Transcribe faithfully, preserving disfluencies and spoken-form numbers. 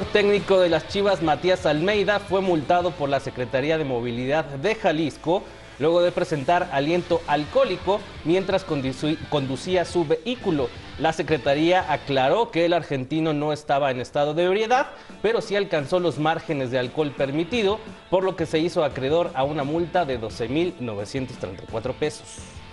director técnico de las Chivas, Matías Almeyda, fue multado por la Secretaría de Movilidad de Jalisco luego de presentar aliento alcohólico mientras conducía su vehículo. La Secretaría aclaró que el argentino no estaba en estado de ebriedad, pero sí alcanzó los márgenes de alcohol permitido, por lo que se hizo acreedor a una multa de doce mil novecientos treinta y cuatro pesos.